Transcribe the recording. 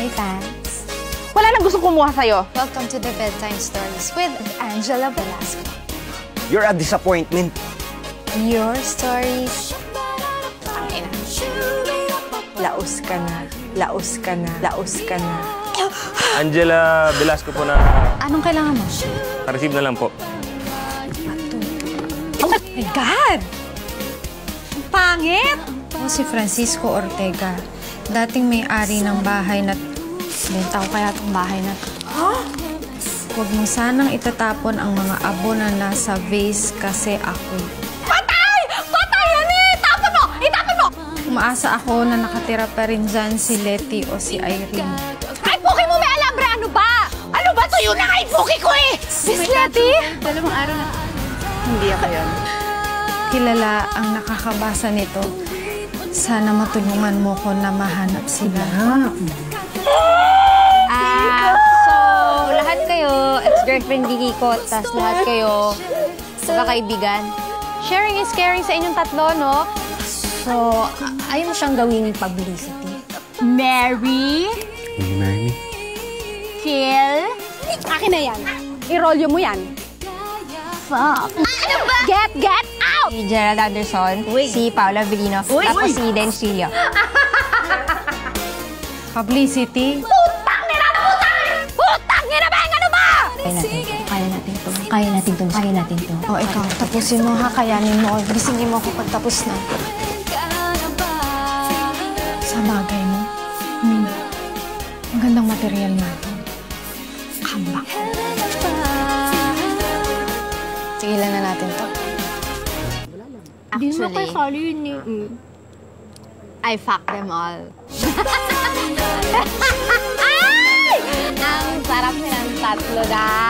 Hi, fans. Wala nang gusto kumuha sa'yo. Welcome to the Bedtime Stories with Angela Velasco. You're a disappointment. Your stories. Tangina. Laos ka na. Laos ka na. Laos ka na. Angela Velasco po na... Anong kailangan mo? Na-receive na lang po. Oh my God! Ang pangit! Si Francisco Ortega, dating may-ari ng bahay na... Benta ko kaya itong bahay na... Huh? Huwag mo sanang itatapon ang mga abo na nasa vase kasi ako. Patay! Patay! Ano eh! Itapon mo! Itapon mo! Umaasa ako na nakatira pa rin dyan si Letty o si Irene. Ay, puki mo may Alabra! Ano ba? Ano ba? Tuyo na kay puki ko eh! Miss Letty! Dalawang araw na... Hindi ako yun. Kilala ang nakakabasa nito. Sana matulungan mo ko na mahanap sila. So, lahat kayo, ex-girlfriend Vicky ko, tas lahat kayo, magkakaibigan. Sharing is caring sa inyong tatlo, no? So, ayaw mo siyang gawin yung publicity. Mary? Will you marry me? Kill? Akin na yan. I-roll mo yan. Fuck. Ano ba? Get out! Si Gerald Anderson, uy. Si Paula Velino, tapos si Denilo. Publicity? Putang nila! Putang nila! Putang nila ba? Ano ba? Kaya natin to. Kaya natin to. Kaya natin to. O, ikaw, tapusin mo ha. Kayanin mo. Gisingin mo ako pagtapos na. Sa bagay mo, Minda, ang gandang material natin. Kambak. Sige lang na natin to. Actually, di mo kayo kali yun eh. I fuck them all. Ay! Ang sarap nilang tatlo dahil.